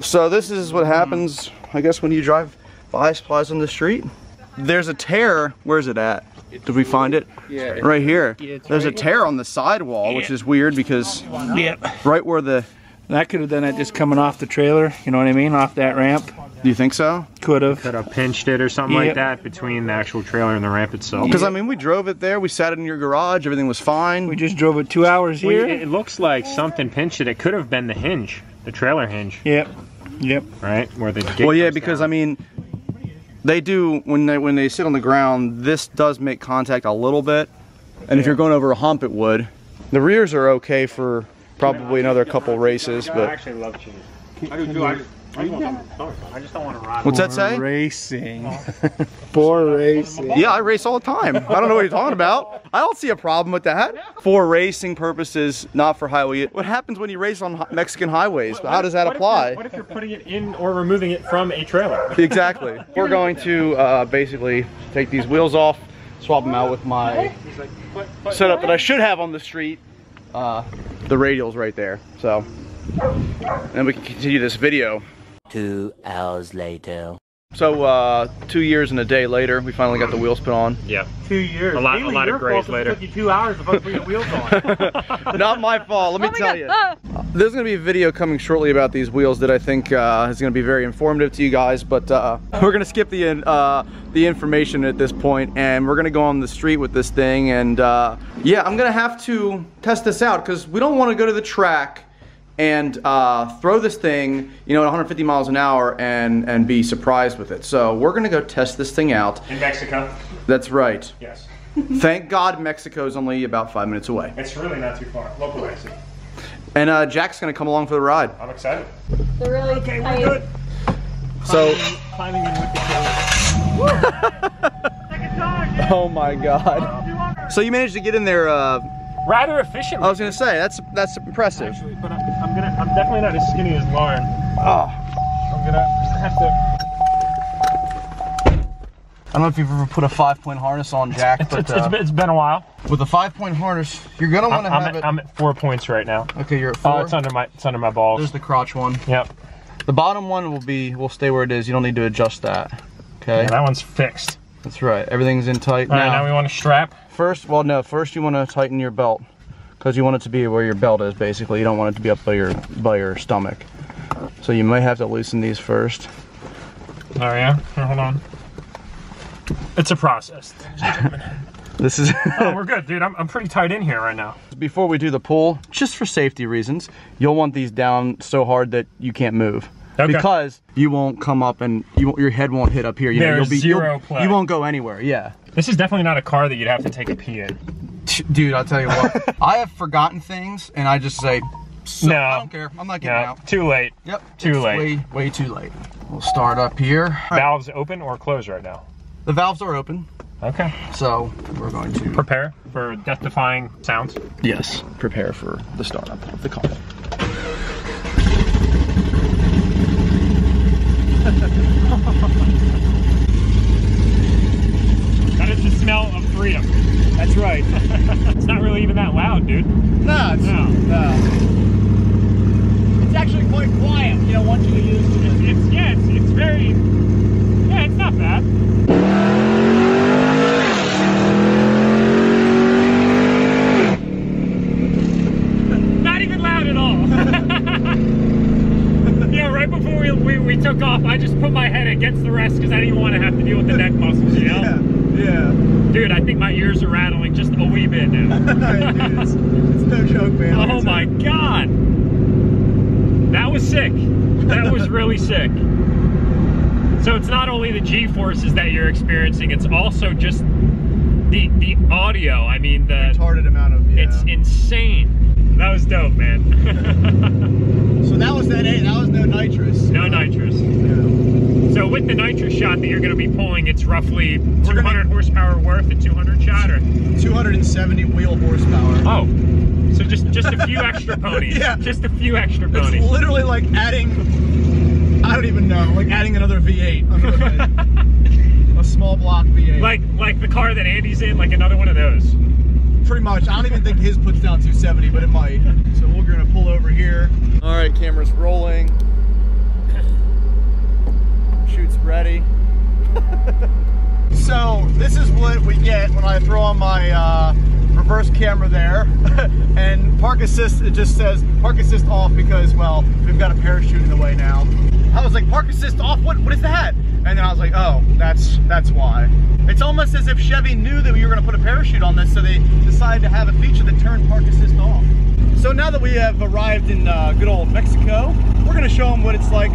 So this is what happens, I guess, when you drive by supplies on the street. There's a tear. Where's it at? Did we find it? Yeah. Right here. There's a tear on the sidewall, which is weird because right where the... That could have done it just coming off the trailer, you know what I mean? Off that ramp. Do you think so? Could have. Could have pinched it or something like that between the actual trailer and the ramp itself. Because, I mean, we drove it there. We sat it in your garage. Everything was fine. We just drove it 2 hours here. It looks like something pinched it. It could have been the hinge, the trailer hinge. Yep. Yep. Right? Where the gate goes because, down. I mean... They do, when they sit on the ground, this does make contact a little bit. And if you're going over a hump, it would. The rears are okay for probably another couple races, but... I actually love cheese. I do too. I just don't want to ride. What's that say? Racing. For racing. Yeah, I race all the time. I don't know what you're talking about. I don't see a problem with that. For racing purposes, not for highway. What happens when you race on Mexican highways? How does that apply? What if you're putting it in or removing it from a trailer? Exactly. We're going to basically take these wheels off, swap them out with my setup that I should have on the street. The radial's right there, so. And we can continue this video. 2 hours later. So 2 years and a day later, we finally got the wheels put on. Yeah. 2 years. A lot of grays later. It took you 2 hours to put your wheels on. Not my fault. Let me tell you. There's going to be a video coming shortly about these wheels that I think is going to be very informative to you guys. But we're going to skip the information at this point, and we're going to go on the street with this thing. And yeah, I'm going to have to test this out because we don't want to go to the track and throw this thing, you know, at 150 miles an hour and be surprised with it. So we're gonna go test this thing out. In Mexico? That's right. Yes. Thank God Mexico's only about 5 minutes away. It's really not too far, local Mexico. And Jack's gonna come along for the ride. I'm excited. They're really okay, we're good. So. Climbing in with the camera. Oh my God. So you managed to get in there rather efficiently. I was gonna say, that's impressive. Actually, but I'm definitely not as skinny as Lauren. Oh. I'm gonna have to... I don't know if you've ever put a 5-point harness on, Jack, it's been a while. With a 5-point harness, you're gonna wanna have it... I'm at 4 points right now. Okay, you're at 4? Oh, it's under my balls. There's the crotch one. Yep. The bottom one will stay where it is. You don't need to adjust that. Okay. Yeah, that one's fixed. That's right, everything's in tight. All right, now we want to strap. First you want to tighten your belt, because you want it to be where your belt is, basically. You don't want it to be up by your stomach. So you might have to loosen these first. Oh yeah? Here, hold on. It's a process. This is... Oh, we're good, dude. I'm pretty tight in here right now. Before we do the pull, just for safety reasons, you'll want these down so hard that you can't move. Okay. Because you won't come up and your head won't hit up here. You know, you'll be zero play. You won't go anywhere. Yeah. This is definitely not a car that you'd have to take a pee in. Dude, I'll tell you what. I have forgotten things and I just say, no, I don't care. I'm not getting out. Too late. Yep. Too late. Way too late. We'll start up here. Valves open or closed right now? The valves are open. Okay. So we're going to prepare for death-defying sounds. Yes. Prepare for the startup of the car. That is the smell of freedom. That's right. It's not really even that loud, dude. No, it's not. It's actually quite quiet, you know, once you get used to it. It's very, it's not bad. We took off, I just put my head against the rest because I didn't want to have to deal with the neck muscles, you know? Yeah. Dude, I think my ears are rattling just a wee bit now. Dude, it's no joke, man. Oh my God. That was sick. That was really sick. So it's not only the G-forces that you're experiencing, it's also just the audio. I mean, the retarded amount of, it's insane. That was dope, man. So that was no nitrous. No nitrous. Yeah. So with the nitrous shot that you're going to be pulling, it's roughly 200 horsepower worth, a 200 shot, or 270 wheel horsepower. Oh, so just a few extra ponies. Yeah. Just a few extra ponies. It's literally like adding, I don't even know, like adding another V8 under the hood. A small block V8. Like the car that Andy's in, like another one of those. pretty much. I don't even think his puts down 270, but it might. So we're gonna pull over here. All right, camera's rolling. Shoot's ready. So this is what we get when I throw on my reverse camera there. And park assist, it just says park assist off because, well, we've got a parachute in the way now. I was like, park assist off? What is that? And then I was like, oh, that's why. It's almost as if Chevy knew that we were gonna put a parachute on this, so they decided to have a feature that turned park assist off. So now that we have arrived in good old Mexico, we're gonna show them what it's like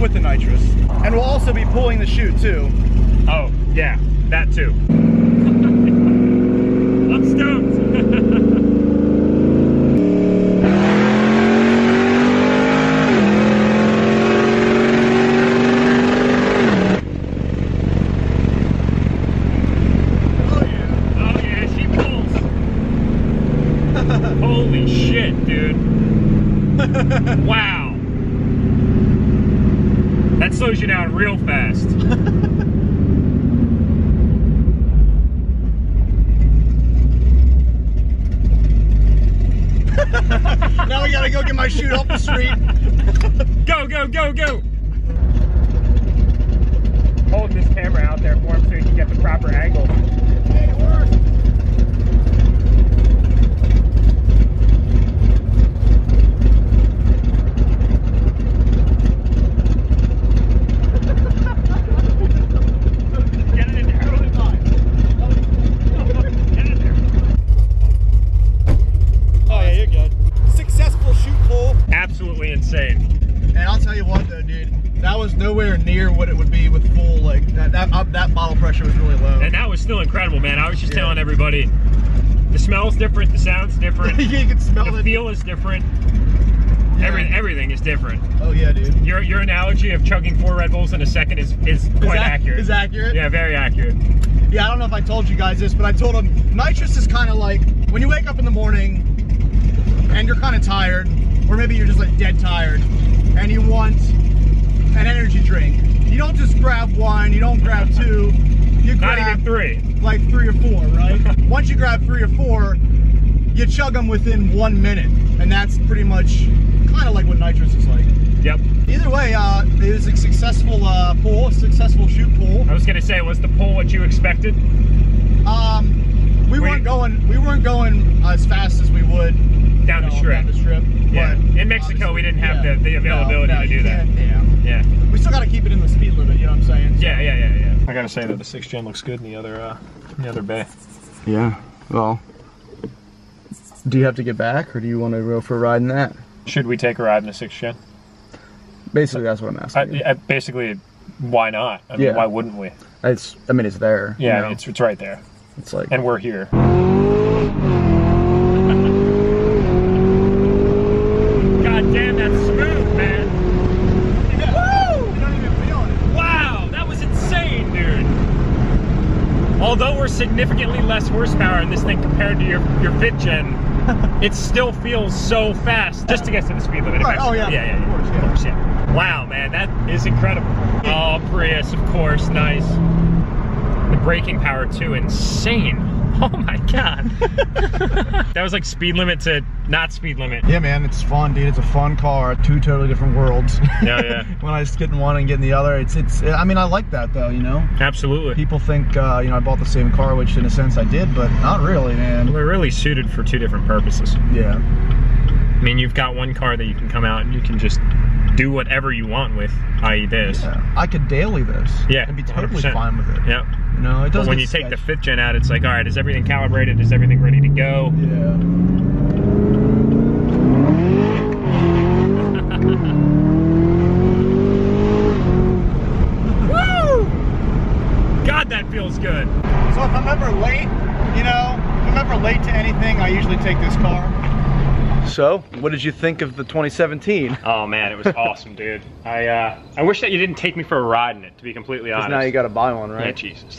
with the nitrous. And we'll also be pulling the chute too. Oh, yeah, that too. I'm stoked. Slows you down real fast. Now we gotta go get my chute off the street. Go, go, go, go! Hold this camera out there for him so he can get the proper angle. Hey, it worked. Nowhere near what it would be with full, like, that bottle pressure was really low. And that was still incredible, man. I was just telling everybody, the smell's different, the sound's different. Yeah, you can smell it. The feel is different. Yeah. Everything is different. Oh yeah, dude. Your analogy of chugging 4 Red Bulls in a second is quite accurate. Is accurate? Yeah, very accurate. Yeah, I don't know if I told you guys this, but I told them, nitrous is kind of like, when you wake up in the morning, and you're kind of tired, or maybe you're just like dead tired, and you want an energy drink. You don't just grab one, you don't grab two, you grab not even three. Like 3 or 4, right? Once you grab 3 or 4, you chug them within 1 minute. And that's pretty much kind of like what nitrous is like. Yep. Either way, it was a successful pull, a successful shoot pull. I was gonna say, was the pull what you expected? We weren't going as fast as we would down the strip. Yeah. But in Mexico, we didn't have the availability to do that. Yeah. We still got to keep it in the speed limit. You know what I'm saying? So. Yeah. I gotta say that the 6th gen looks good in the other bay. Yeah. Well, do you have to get back, or do you want to go for a ride in that? Should we take a ride in the 6th gen? Basically, that's what I'm asking. Basically, why not? I mean, why wouldn't we? I mean, it's there. Yeah. You know? It's right there. It's like, and we're here. Although we're significantly less horsepower in this thing compared to your 5th gen, it still feels so fast just to get to the speed limit. Right. Oh yeah. Of course, yeah. Wow, man, that is incredible. Oh, Prius, of course, nice. The braking power too, insane. Oh my God. That was like speed limit to not speed limit. Yeah, man, it's fun, dude. It's a fun car. 2 totally different worlds. Yeah. When I was getting one and getting the other, it's. I mean, I like that though, you know. Absolutely. People think, you know, I bought the same car, which in a sense I did, but not really, man. We're really suited for 2 different purposes. Yeah. I mean, you've got one car that you can come out and you can just do whatever you want with, i.e. this. Yeah. I could daily this. Yeah. I'd be totally 100%. Fine with it. Yep. You know, it doesn't. But when you take the 5th gen out, it's like, all right, is everything calibrated? Is everything ready to go? Yeah. God, that feels good. So if I'm ever late, you know, if I'm ever late to anything, I usually take this car. So, what did you think of the 2017? Oh man, it was awesome, dude. I wish that you didn't take me for a ride in it, to be completely honest. Now you gotta buy one, right? Yeah, Jesus.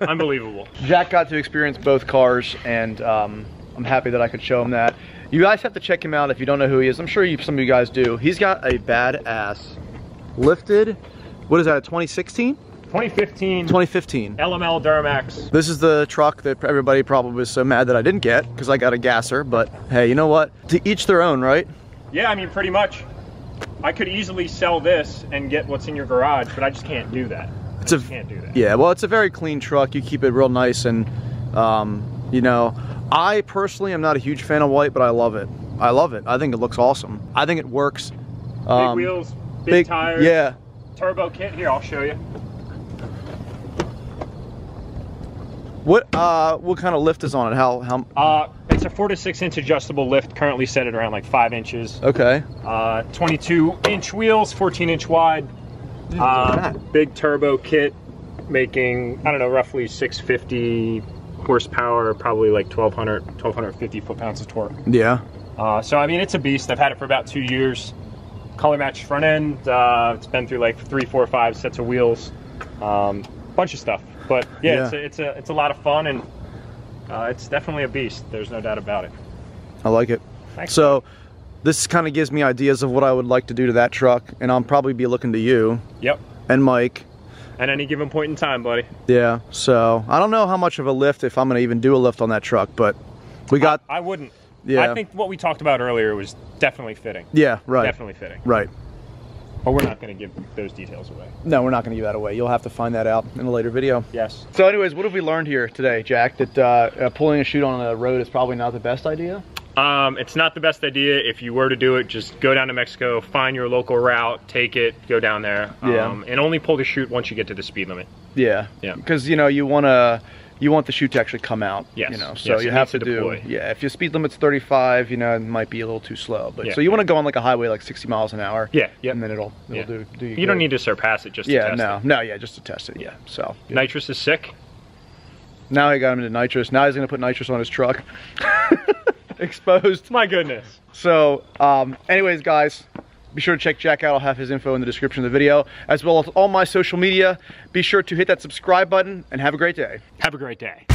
Unbelievable. Jack got to experience both cars, and I'm happy that I could show him that. You guys have to check him out if you don't know who he is. I'm sure some of you guys do. He's got a badass lifted, what is that, a 2016? 2015 LML Duramax. This is the truck that everybody probably was so mad that I didn't get because I got a gasser, but hey, you know what? To each their own, right? Yeah, I mean, pretty much. I could easily sell this and get what's in your garage, but I just can't do that. I just can't do that. Yeah, well, it's a very clean truck. You keep it real nice, and you know, I personally am not a huge fan of white, but I love it. I love it. I think it looks awesome. I think it works. Big wheels, big tires. Yeah. Turbo kit. Here, I'll show you. What kind of lift is on it? It's a 4 to 6 inch adjustable lift. Currently set at around like 5 inches. Okay. 22-inch wheels, 14-inch wide. Big turbo kit, making, I don't know, roughly 650 horsepower, probably like 1,250 foot-pounds of torque. Yeah. So I mean, it's a beast. I've had it for about 2 years. Color matched front end. It's been through like 3, 4, 5 sets of wheels. Bunch of stuff. But yeah, yeah. It's a lot of fun, and it's definitely a beast. There's no doubt about it. I like it. Thanks. So this kind of gives me ideas of what I would like to do to that truck, and I'll probably be looking to you. Yep. And Mike. At any given point in time, buddy. Yeah. So I don't know how much of a lift, if I'm gonna even do a lift on that truck, but we got. I wouldn't. Yeah. I think what we talked about earlier was definitely fitting. Yeah. Right. Definitely fitting. Right. But we're not going to give those details away. No, we're not going to give that away. You'll have to find that out in a later video. Yes. So anyways, what have we learned here today, Jack? That pulling a chute on a road is probably not the best idea? It's not the best idea. If you were to do it, just go down to Mexico, find your local route, take it, go down there. Yeah. And only pull the chute once you get to the speed limit. Yeah. Yeah. Because, you know, you want the chute to actually come out. Yes. You know, so yes, you have to deploy. Yeah, if your speed limit's 35, you know, it might be a little too slow. But yeah. So you want to go on like a highway like 60 miles an hour. Yeah. Yep. And then it'll do. You don't need to surpass it just to test it. Yeah. No. Yeah. Just to test it. Yeah. So yeah. Nitrous is sick. Now I got him into nitrous. Now he's gonna put nitrous on his truck. Exposed. My goodness. So, anyways, guys. Be sure to check Jack out. I'll have his info in the description of the video, as well as all my social media. Be sure to hit that subscribe button, and have a great day. Have a great day.